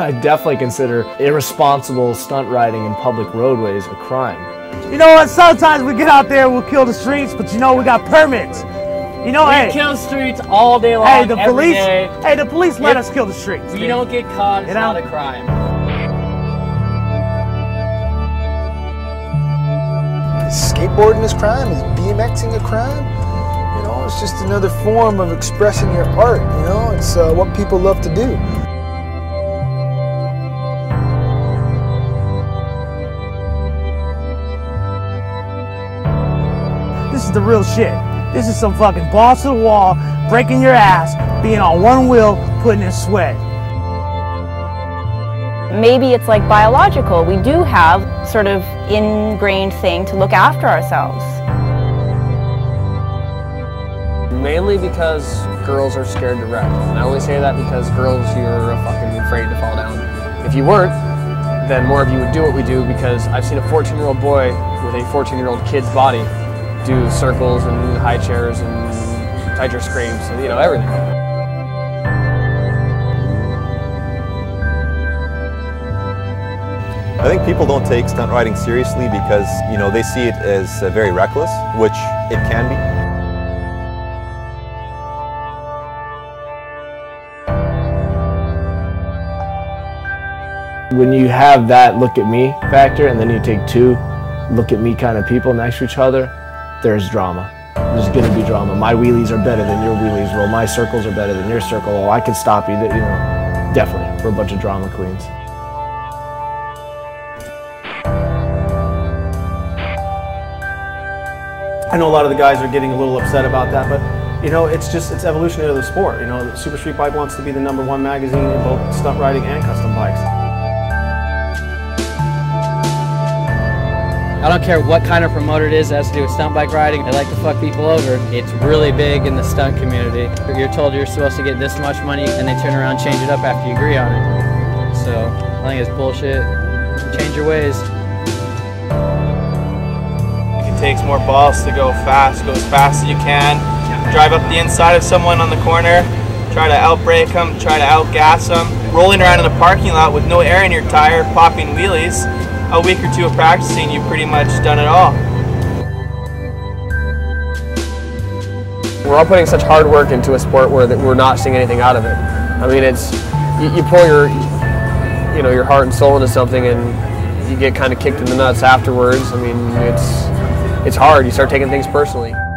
I definitely consider irresponsible stunt riding in public roadways a crime. You know what, sometimes we get out there, we'll kill the streets, but you know, we got permits. You know, hey, we kill streets all day long, hey, the police, day. Hey, the police let us kill the streets. We don't get caught, it's not a crime. Skateboarding is crime? Is BMXing a crime? You know, it's just another form of expressing your art, you know? It's what people love to do. This is the real shit. This is some fucking balls to the wall, breaking your ass, being on one wheel, putting in sweat. Maybe it's like biological. We do have sort of ingrained thing to look after ourselves. Mainly because girls are scared to wreck. And I only say that because girls, you're fucking afraid to fall down. If you weren't, then more of you would do what we do, because I've seen a 14-year-old boy with a 14-year-old kid's body do circles and high chairs and tighter screams and, you know, everything. I think people don't take stunt riding seriously because, you know, they see it as very reckless, which it can be. When you have that look at me factor, and then you take two look at me kind of people next to each other, there's drama. There's going to be drama. My wheelies are better than your wheelies. Well, my circles are better than your circle. Oh, I could stop you. You know, definitely. We're a bunch of drama queens. I know a lot of the guys are getting a little upset about that, but you know, it's just, it's evolutionary to the sport. You know, Super Street Bike wants to be the #1 magazine in both stunt riding and custom bikes. I don't care what kind of promoter it is that has to do with stunt bike riding. They like to fuck people over. It's really big in the stunt community. You're told you're supposed to get this much money, and they turn around and change it up after you agree on it. So I think it's bullshit. Change your ways. Takes more balls to go fast, go as fast as you can, drive up the inside of someone on the corner, try to outbrake them, try to outgas them, rolling around in the parking lot with no air in your tire, popping wheelies. A week or two of practicing, you've pretty much done it all. We're all putting such hard work into a sport where that we're not seeing anything out of it. I mean, it's, you pour your, you know, your heart and soul into something, and you get kind of kicked in the nuts afterwards. I mean, it's hard. You start taking things personally.